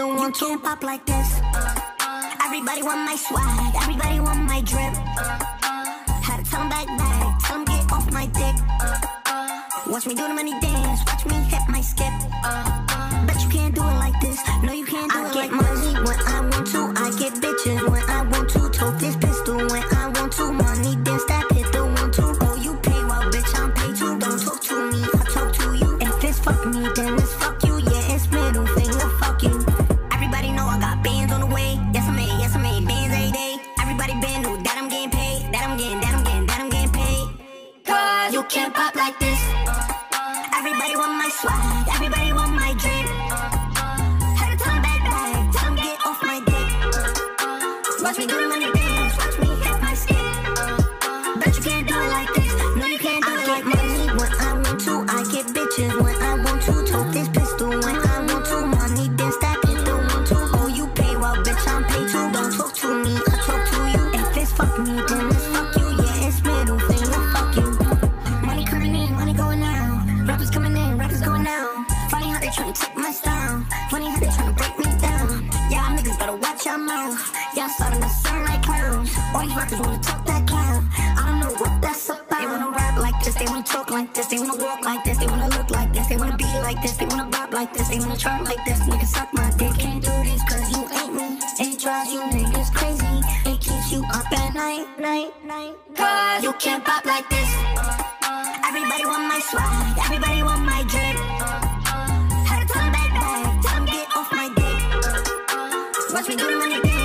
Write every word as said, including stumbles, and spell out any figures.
Don't you can't pop like this. Everybody want my swag, everybody want my drip. Had to tell 'em back back, tell 'em get off my dick. Watch me do the money dance, watch me hit my skip. Bet you can't do it like this, no you can't do it like this. I get money when I want to, I get bitches when I want to. Tote this pistol when I want to, money dance that hit the one two. Oh you pay while bitch I'm paid too, don't talk to me, I talk to you. If it's fuck me then it's fuck you, yeah it's middle finger fuck you. Everybody know I got bands on the way, yes I made, yes I made bands every day. Everybody been know that I'm getting paid, that I'm getting, that I'm getting, that I'm getting paid. Cause you can't pop like this. Everybody want my swag, everybody want my drip. Had to tell 'em back back, tell 'em get off my dick. Watch me do the money dance, watch me hit my skin. Bet you can't do it like this, no you can't do it like this. I get money when I want to, I get bitches when I want to. Tote this pistol when I want to, money dance that bitch don't want to. Oh you pay while well, bitch I'm paid too, don't talk to me, I talk to you. If it's fuck me then it's fuck you, yeah it's middle finger fuck you. Money coming in, money going out. Rappers coming in, rappers going out. Funny how they tryna take my style. Funny how they tryna break me down. Y'all niggas better watch your mouth. Y'all starting to sound like clowns. All you rappers wanna talk that clown. I don't know what that's about. They wanna rap like this, they wanna talk like this. They wanna walk like this, they wanna look like this. They wanna be like this, they wanna bop like this. They wanna try like this, niggas suck my dick. Can't do this cause you ain't me. It drives you niggas crazy. It keeps you up at night, night, night. Cause you can't pop like this. Everybody want my swag, everybody want my drip. Had to tell 'em back back, tell 'em get off my dick. Watch me do the money dance.